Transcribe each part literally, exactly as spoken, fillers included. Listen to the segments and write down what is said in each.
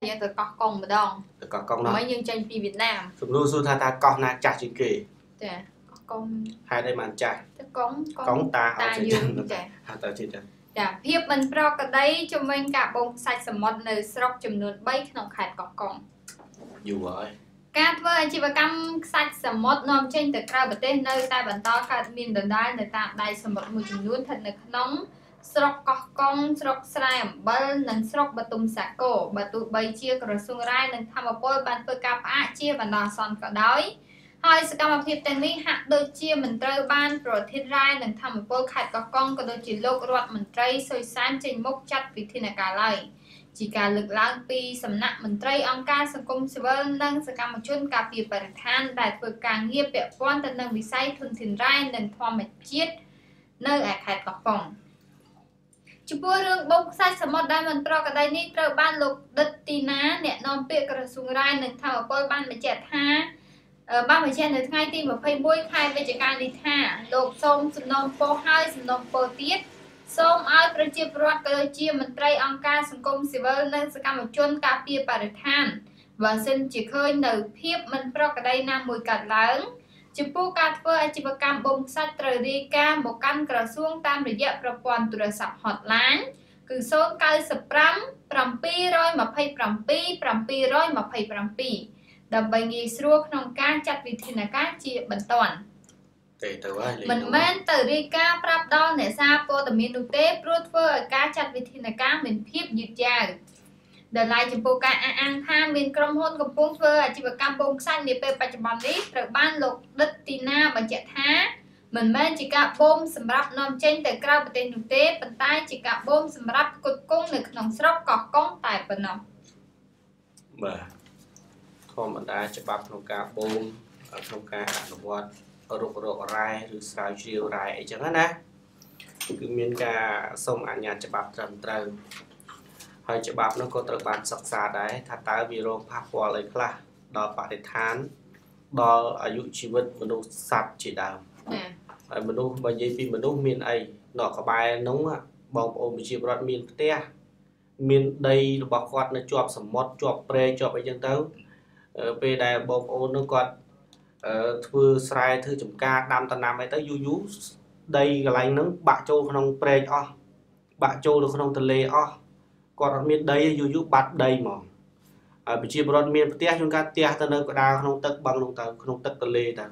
Yet the cock on madame. The cock on my young change be Vietnam. From Lusu Tata cock not chatting gay. There, cock on. Had a man jack. The gong, gong, ta, you, there. Had a chitter. There, Pierman broke a day to make up both sides of modern stroke to note bike no cat cock on. You were. Cat were she become sides of modern change the crowd, but then no type and talk at mean the dine the tap dice and what would you note and the knong. Srok cock con, srok slam, bull, and srok batum sacco, but to bay cheer or sung ride and come up all but pick up at cheer and our son for die. How is the come up here and we had the cheer and throw band, brought hit ride and come up all cat cock con, got the look rotman tray, so sanching mock chat within a galai. Chica look like peas, some napman tray on cast and comes well, lungs a camachun copy per hand that we can hear pet point and then we sight hunting ride and form a cheat. No, I had cock con. Chupurum book size of diamond brock, I need to ban look dirty nan, yet non picker soon ride and tower boy ban the jet ha. Bama jet the tiny team of pay boy high vegetarian ha. Look, some non four highs and non four teeth. Some outer chip rock, a gym and tray on cast and comb civil, and come a chunk up here by the hand. One sent chicken, no peepman brock, I nam we got long. Chipu cat for a chipacam bong satra de cam, bocan crasung tam the yet propon to the sub hotline. Cuson cal supram, prampy roy ma pay prampy, prampy roy ma pay prampy. The bangy stroke non can chat within a cat chip baton. When man the rica prop down as up for the minute, brute for a cat chat within a cam and peep you jag. The light of Boca and Ham in Cromhold of Pumper, a Chivacampo Sunday paper bonnet, the band looked dirty now, but yet hair. When magic up bombs and rap non change the crowd within the tape and tie chick up bombs and rap could cone the non-strop cock con type of no. Come and I chip up no car bomb, a coca and what a rope or rye, who slouch you rye, Jana. You mean some and yet about them throw. Hãy subscribe cho kênh Ghiền Mì Gõ để không bỏ lỡ những video hấp dẫn. Còn miền Tây dù dù bắt đầy mà bị chia bớt miền Tây chúng ta Tây ta nơi có đa không tất bằng không tất không tất lệ ta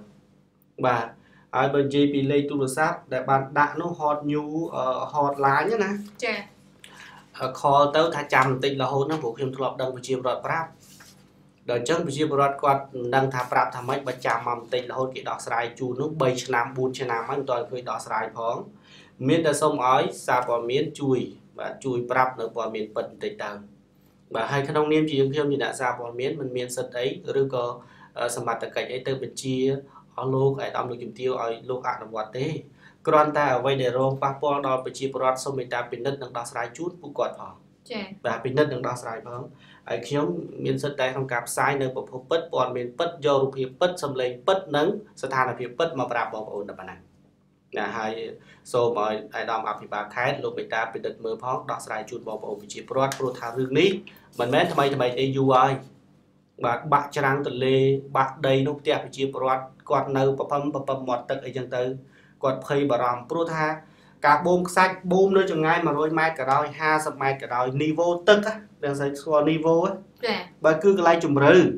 và ở bên dưới bị lệ tu được sáp để bạn đã nó hot nhiều hot lá nhá nè kho tớ thà chầm tịnh là hôn nó buộc thêm thọp đang bị chia bớt prap đợt trước bị chia bớt quạt đang thà prap thà mấy bạn chầm mầm tịnh là hôn cái đỏ sài chu nó bay trên nam buôn trên nam anh toàn cái đỏ sài phóng miền đã sông ói xa vào miền chui và chui prap nó vào miền Bắc tây tàu và hai cái nông niêm chỉ riêng thêm như đã ra vào miền mình miền sơn ấy rồi có sầm mặt tất cả những từ bên chia ở lô cái đom được kiếm tiêu ở lô ạ đồng hoạt thế còn ta ở đây để rong papua đo bên chia prap xong mình ta bên đất đang đo sai chút cũng còn hở và bên đất đang đo sai không ấy nhóm miền sơn tây không cạp sai nơi bộ phật còn miền Bắc do ruột hiệp Bắc xâm lây Bắc nắng sơn than là hiệp Bắc mà prap bảo ổn đập bàn nè hai số mọi ai đòm áp thì bà khai lục bê ta bị đợt mưa phóng đọt sài chuột bò bầu bị chìm rót pro thả rừng ní mình mến thay thay thay yêu ai và bạn trang từ lê bạn đầy nông tiệp bị chìm rót quạt nâu bắp bấm bắp bấm mọt tật ấy chẳng tới quạt phơi bà ròm pro tha cả bom sạch bom nơi chẳng ngay mà rồi mai cả đói ha sập mai cả đói niveau tật á đang xây so niveau á bà cứ cái lái chùm rừ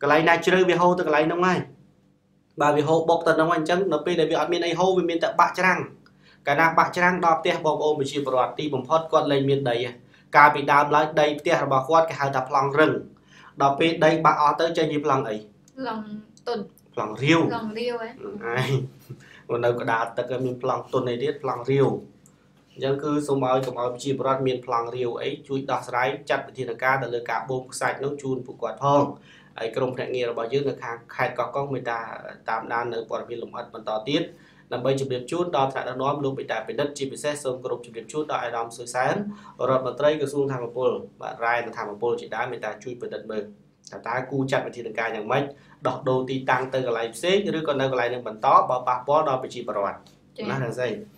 cái lái này chơi về hô từ cái lái nông ai bà vì hô bọc tần nông anh chấn nó bị để vì ở miền ấy hô vì miền tại bạ trang cái nào bạ trang đọp tiệp bọc ôm bị chìm rót ti bầm phật quạt lên miền đầy cả bị đam lại đầy tiệp bà quạt cái hai đập lòng rừng đọp bị đầy bạ ở tới chơi nhịp lòng ấy lòng tuần lòng riêu lòng riêu ấy còn đâu có đạt tới cái miền lòng tuần này biết lòng riêu dân cư số mới cũng ở bị chìm rót miền lòng riêu ấy chui đọt sải chặt thì là ca là lừa cả bông sạch nấu chun phụ quạt thong ai công trạng nghề bảo dưỡng được hàng khai có con người ta tạm đan ở quả viên lủng hạt vẫn to tiết làm bây chụp điểm chút đo tại đã nói luôn bị tại bị đất chỉ bị xét sông cột chụp điểm chút tại đom sưởi sáng rồi mà tây cái xuống thang một pol và rai là thang một pol chỉ đá người ta chui về đất mờ cả ta cu chặt về thiên đường ca nhàng mấy đọt đồ ti tăng từ cái lại xế rồi còn đâu cái lại được bẩn to bảo bạc bó đo bị chỉ bảo loạn nó là dây